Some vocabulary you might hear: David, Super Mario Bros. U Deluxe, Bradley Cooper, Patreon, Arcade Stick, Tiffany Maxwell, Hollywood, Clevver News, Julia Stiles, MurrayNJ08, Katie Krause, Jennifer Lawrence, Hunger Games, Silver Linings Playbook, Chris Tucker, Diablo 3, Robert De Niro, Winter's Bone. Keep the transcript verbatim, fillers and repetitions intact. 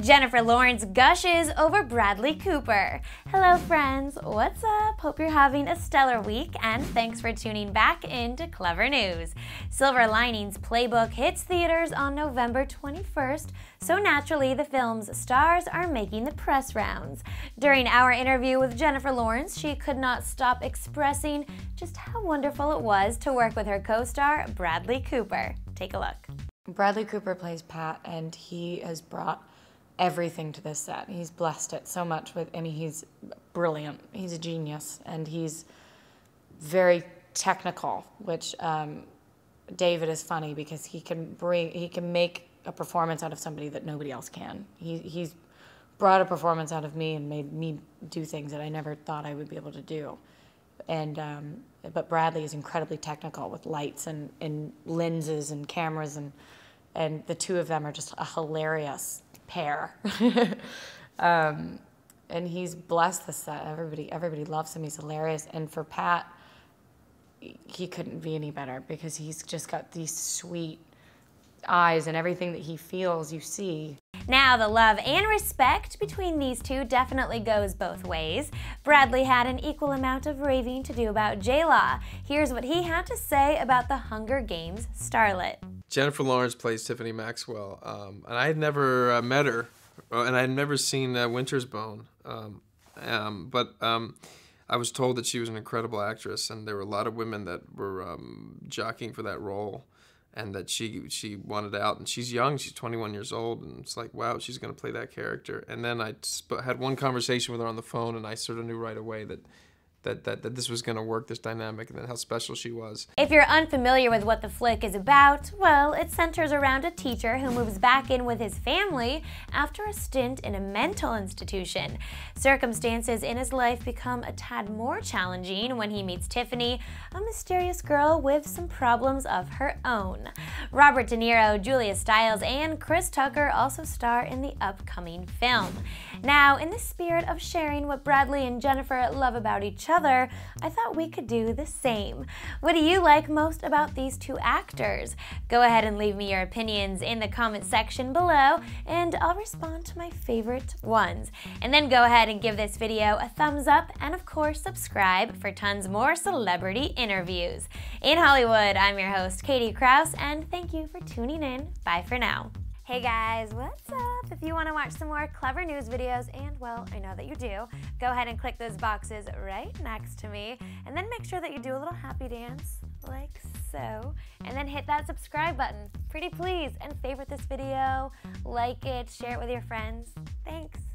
Jennifer Lawrence gushes over Bradley Cooper. Hello friends, what's up? Hope you're having a stellar week and thanks for tuning back in to Clevver News. Silver Linings Playbook hits theaters on November twenty-first, so naturally the film's stars are making the press rounds. During our interview with Jennifer Lawrence, she could not stop expressing just how wonderful it was to work with her co-star Bradley Cooper. Take a look. Bradley Cooper plays Pat and he has brought everything to this set. He's blessed it so much with, I mean, he's brilliant. He's a genius and he's very technical, which um, David is funny because he can bring, he can make a performance out of somebody that nobody else can. He, he's brought a performance out of me and made me do things that I never thought I would be able to do. And, um, but Bradley is incredibly technical with lights and, and lenses and cameras and, and the two of them are just a hilarious pair. um, and he's blessed the set. Everybody, everybody loves him. He's hilarious. And for Pat, he couldn't be any better because he's just got these sweet eyes and everything that he feels, you see. Now, the love and respect between these two definitely goes both ways. Bradley had an equal amount of raving to do about J-Law. Here's what he had to say about the Hunger Games starlet. Jennifer Lawrence plays Tiffany Maxwell, um, and I had never uh, met her, and I had never seen uh, Winter's Bone, um, um, but um, I was told that she was an incredible actress, and there were a lot of women that were um, jockeying for that role, and that she she wanted out, and she's young, she's twenty-one years old, and it's like, wow, she's gonna play that character. And then I sp had one conversation with her on the phone, and I sort of knew right away that That, that, that this was going to work, this dynamic, and that how special she was. If you're unfamiliar with what the flick is about, well, it centers around a teacher who moves back in with his family after a stint in a mental institution. Circumstances in his life become a tad more challenging when he meets Tiffany, a mysterious girl with some problems of her own. Robert De Niro, Julia Stiles, and Chris Tucker also star in the upcoming film. Now, in the spirit of sharing what Bradley and Jennifer love about each other, other, I thought we could do the same. What do you like most about these two actors? Go ahead and leave me your opinions in the comment section below and I'll respond to my favorite ones. And then go ahead and give this video a thumbs up and of course subscribe for tons more celebrity interviews. In Hollywood, I'm your host Katie Krause and thank you for tuning in. Bye for now. Hey guys, what's up? If you want to watch some more Clevver News videos, and well, I know that you do, go ahead and click those boxes right next to me, and then make sure that you do a little happy dance, like so, and then hit that subscribe button, pretty please, and favorite this video, like it, share it with your friends. Thanks.